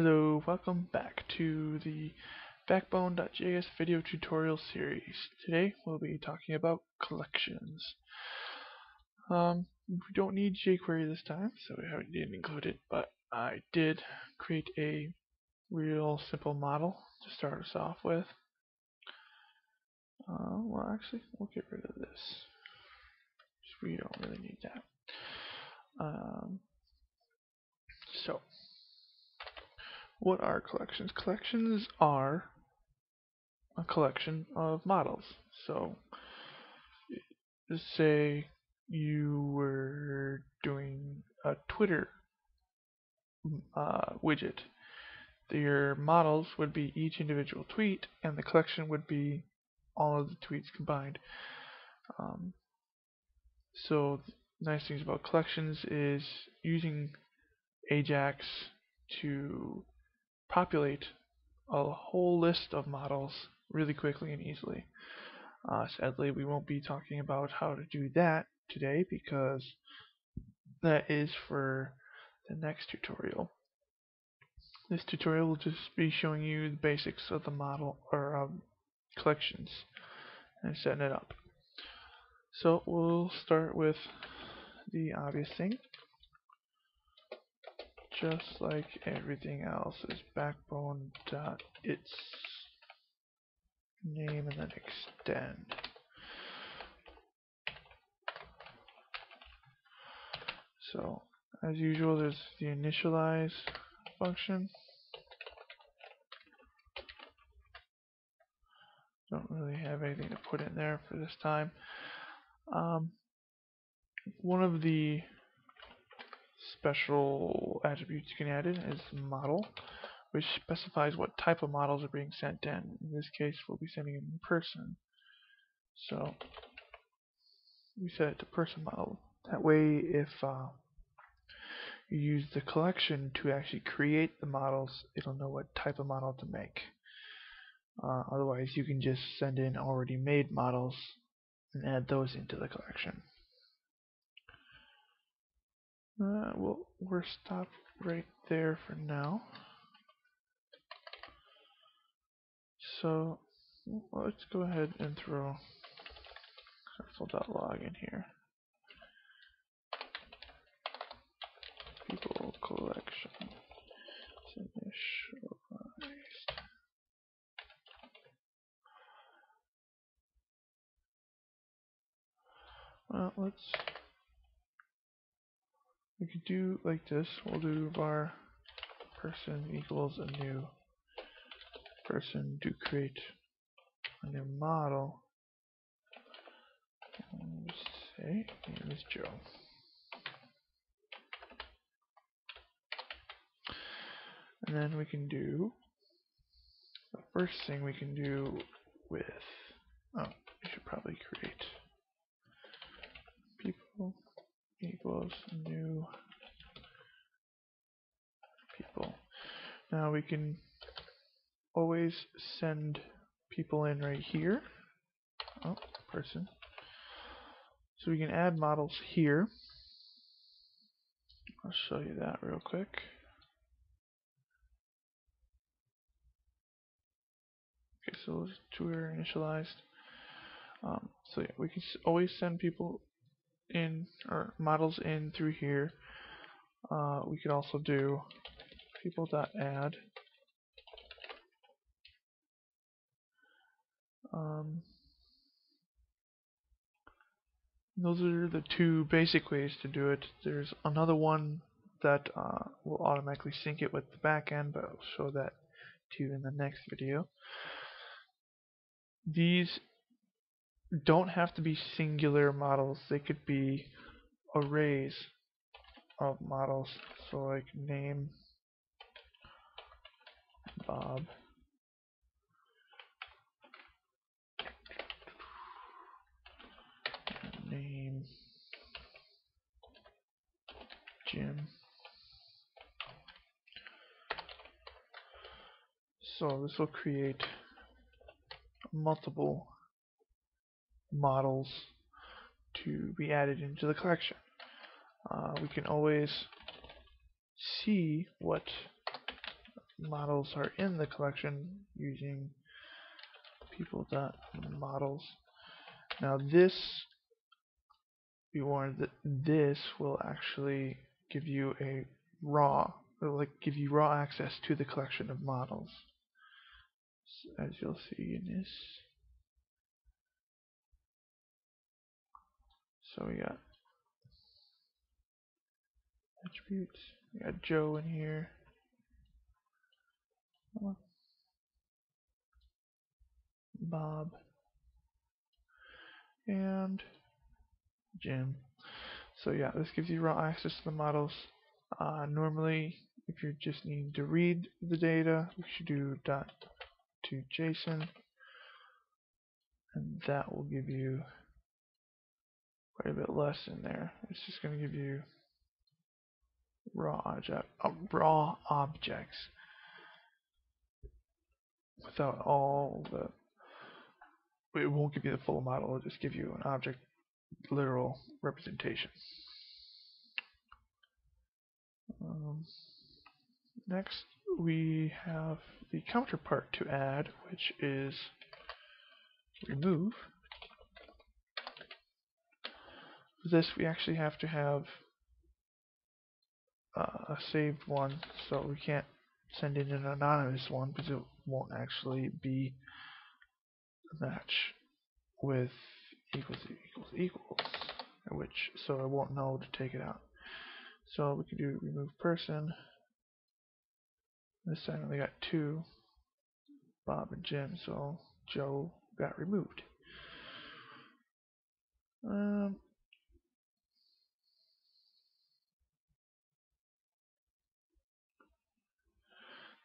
Hello, welcome back to the Backbone.js video tutorial series. Today we'll be talking about collections. We don't need jQuery this time, so I didn't include it, but I did create a real simple model to start us off with. Well, actually, we'll get rid of this. We don't really need that. So, what are collections? Collections are a collection of models. So, say you were doing a Twitter widget. Your models would be each individual tweet, and the collection would be all of the tweets combined. So, the nice things about collections is using Ajax to populate a whole list of models really quickly and easily. Sadly, we won't be talking about how to do that today because that is for the next tutorial. This tutorial will just be showing you the basics of the model or collections and setting it up. So we'll start with the obvious thing. Just like everything else is backbone dot its name and then extend. So as usual, there's the initialize function. Don't really have anything to put in there for this time. One of the special attributes you can add in is model, which specifies what type of models are being sent in. In this case, we'll be sending it in person. So we set it to person model. That way, if you use the collection to actually create the models, it'll know what type of model to make. Otherwise, you can just send in already made models and add those into the collection. We'll stop right there for now. So let's go ahead and throw console.log in here. People collection initialized. We could do like this. We'll do var person equals a new person to create a new model. And say name is Joe. And then we can do the first thing we can do with. Oh, we should probably create people equals new people. Now we can always send people in right here. Oh, person. So we can add models here. I'll show you that real quick. Okay, so those two are initialized. So yeah, we can always send people in or models in through here. We could also do people.add those are the two basic ways to do it. There's another one that will automatically sync it with the backend, but I'll show that to you in the next video. These don't have to be singular models, they could be arrays of models. So like name Bob, name Jim. So this will create multiple models to be added into the collection. We can always see what models are in the collection using people.models. Now this, be warned that this will actually give you a raw, it'll like give you raw access to the collection of models, so as you'll see in this. So we got attributes, we got Joe in here. Bob and Jim. So yeah, this gives you raw access to the models. Normally, if you're just needing to read the data, you should do .toJSON, and that will give you quite a bit less in there. It's just going to give you raw objects without all the. It won't give you the full model, it'll just give you an object literal representation. Next we have the counterpart to add, which is remove. For this we actually have to have a saved one, so we can't send in an anonymous one because it won't actually be match with equals, which so I won't know to take it out. So we can do remove person. This time we got two, Bob and Jim, so Joe got removed.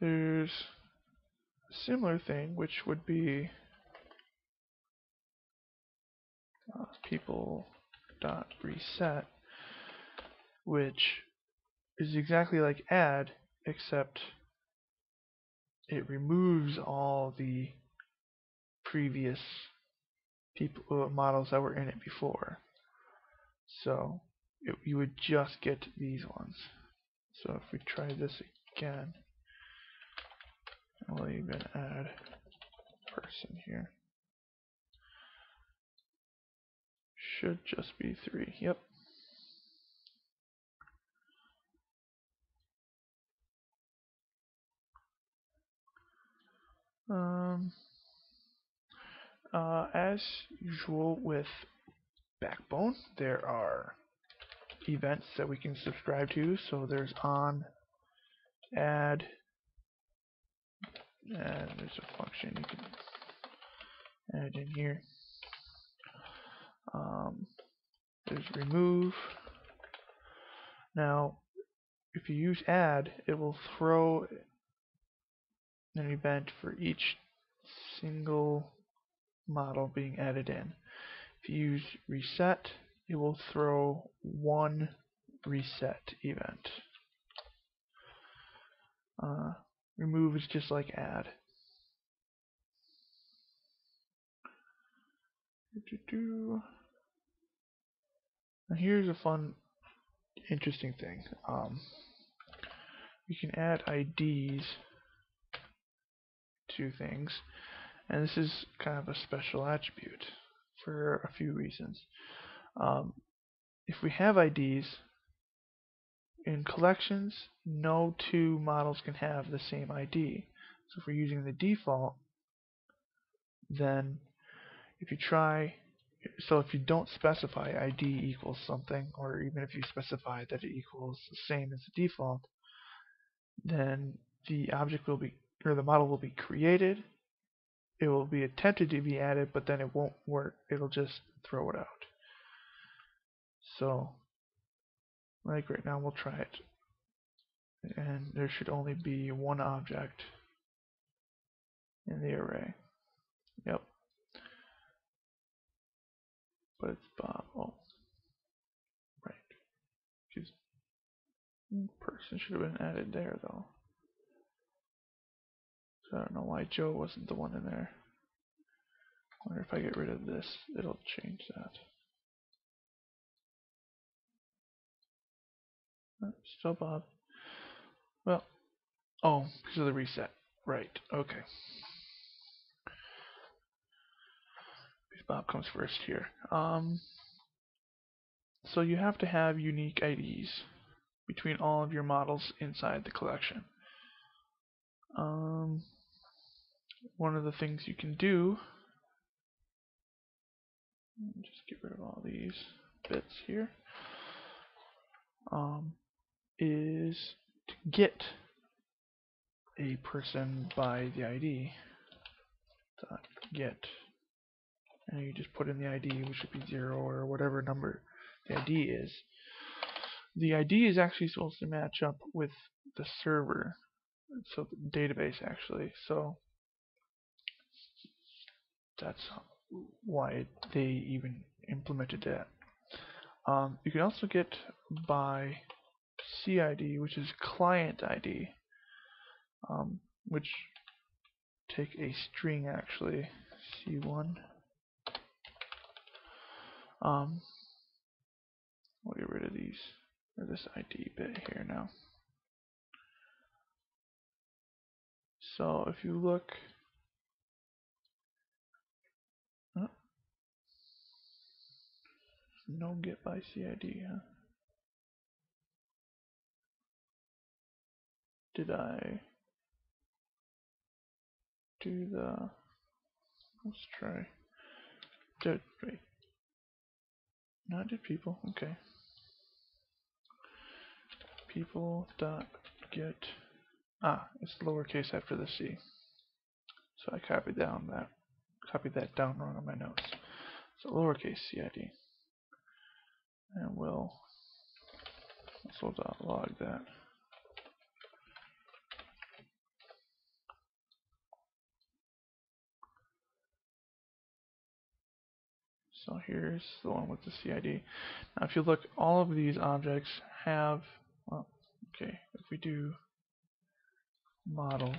There's a similar thing which would be people.reset, which is exactly like add, except it removes all the previous people models that were in it before. So you would just get these ones. So if we try this again, we'll even add person here. Should just be three. Yep. As usual with Backbone, there are events that we can subscribe to. So there's on, add, and there's a function you can add in here. There's remove. Now if you use add, it will throw an event for each single model being added in. If you use reset, it will throw one reset event. Remove is just like add. And here's a fun, interesting thing. You can add IDs to things, and this is kind of a special attribute for a few reasons. If we have IDs in collections, no two models can have the same ID. So if we're using the default, then if you try, so if you don't specify ID equals something, or even if you specify that it equals the same as the default, then the object will be, or the model will be created, it will be attempted to be added, but then it won't work, it'll just throw it out. So, like right now we'll try it, and there should only be one object in the array. Yep. But it's Bob. Oh, right. Because person should have been added there though. So I don't know why Joe wasn't the one in there. I wonder if I get rid of this, it'll change that. Still Bob. Well, Oh, because of the reset. Right. Okay. Because Bob comes first here. So you have to have unique IDs between all of your models inside the collection. One of the things you can do, just get rid of all these bits here, is to get a person by the ID. Get, and you just put in the ID, which should be 0 or whatever number the ID is. The ID is actually supposed to match up with the server, so the database actually. So that's why they even implemented that. You can also get by CID, which is client ID, which take a string actually, C1. We'll get rid of these, or this ID bit here now. So if you look, no get by CID, huh? Did I do the, let's try, did, wait, no, I did people, okay. People dot get, it's lowercase after the C. So I copied that down wrong on my notes. So lowercase CID. And we'll also .log that. So here's the one with the CID. Now if you look, all of these objects have, well, okay, if we do models,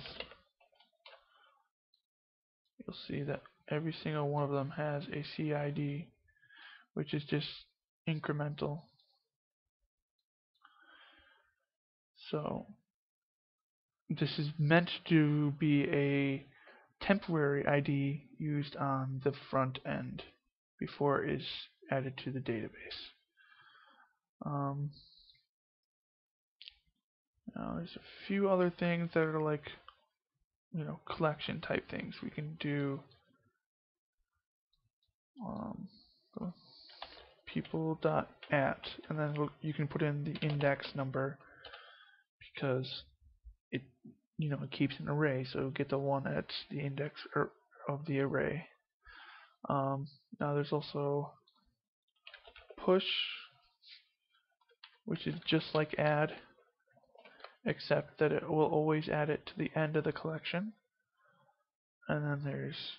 you'll see that every single one of them has a CID, which is just incremental. So this is meant to be a temporary ID used on the front end before it is added to the database. Now there's a few other things that are like, you know, collection type things we can do. People dot at, and then you can put in the index number, because it, you know, it keeps an array, so get the one at the index of the array. Now there's also push, which is just like add, except that it will always add it to the end of the collection. And then there's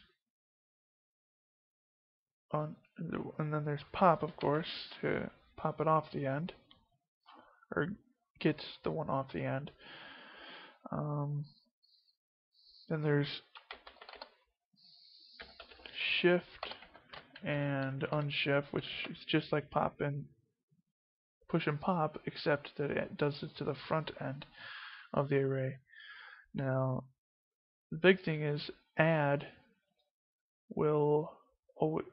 pop, of course, to pop it off the end, or get the one off the end. Then there's shift and unshift, which is just like pop and push and pop, except that it does it to the front end of the array. Now, the big thing is add will always,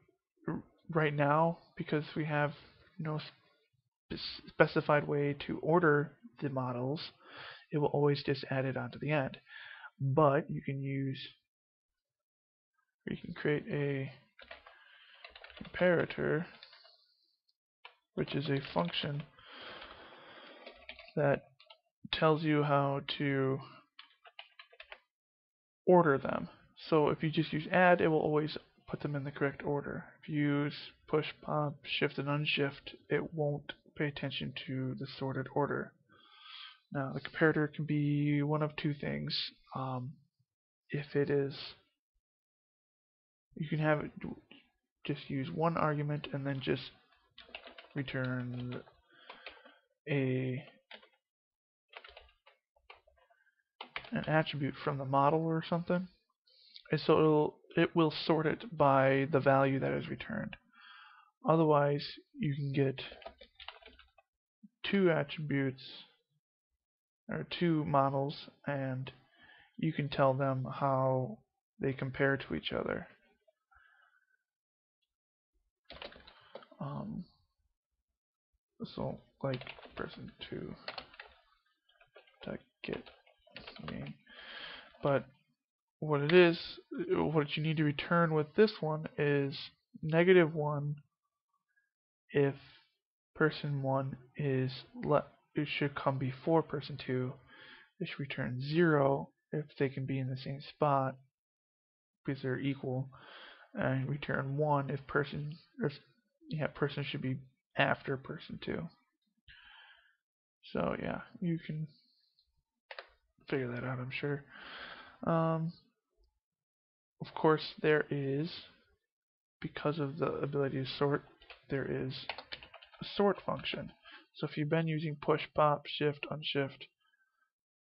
right now, because we have no specified way to order the models, it will always just add it onto the end. But you can use, or you can create a comparator, which is a function that tells you how to order them. So if you just use add, it will always put them in the correct order. If you use push, pop, shift, and unshift, it won't pay attention to the sorted order. Now the comparator can be one of two things. If it is, you can have it just use one argument and then just return an attribute from the model or something. And so it will sort it by the value that is returned. Otherwise, you can get two attributes or two models, and you can tell them how they compare to each other. So like person 2 get name. But what it is, what you need to return with this one is -1 if person 1 is it should come before person 2. It should return 0 if they can be in the same spot because they're equal, and return 1 if person should be after person 2. So yeah, you can figure that out, I'm sure. Of course, there is, because of the ability to sort, there is a sort function. So if you've been using push, pop, shift, unshift,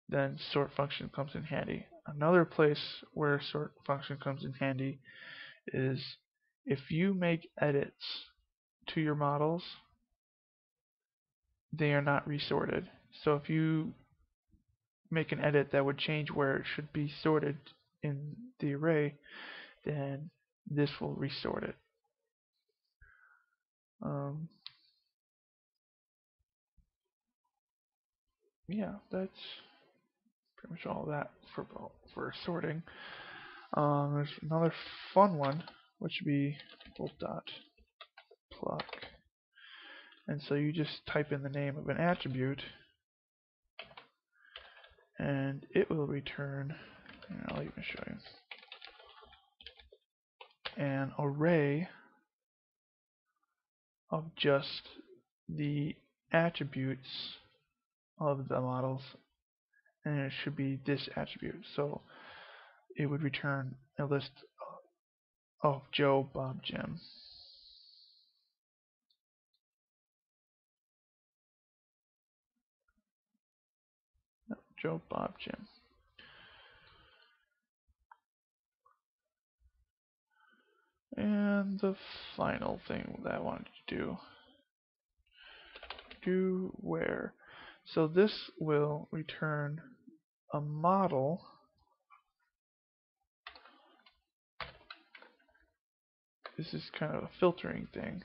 then sort function comes in handy. Another place where sort function comes in handy is if you make edits to your models, they are not resorted. So if you make an edit that would change where it should be sorted in the array, then this will resort it. Yeah, that's pretty much all that for sorting. There's another fun one, which would be .pluck, and so you just type in the name of an attribute, and it will return, and I'll even show you, an array of just the attributes of the models, and it should be this attribute. So it would return a list of Joe, Bob, Jim. Joe, Bob, Jim. And the final thing that I wanted to do where. So this will return a model . This is kind of a filtering thing.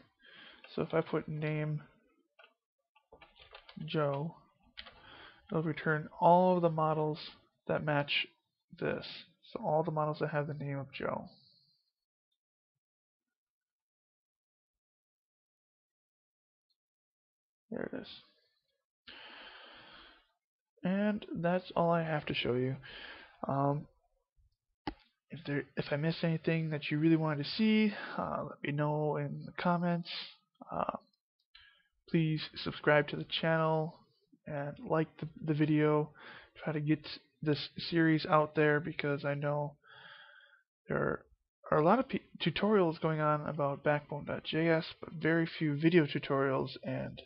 So if I put name Joe, it'll return all of the models that match this. So all the models that have the name of Joe. There it is. And that's all I have to show you. If I missed anything that you really wanted to see, let me know in the comments. Please subscribe to the channel and like the video. Try to get this series out there, because I know there are a lot of tutorials going on about Backbone.js, but very few video tutorials, and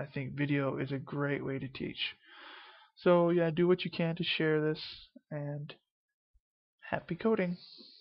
I think video is a great way to teach. So yeah, do what you can to share this, and happy coding!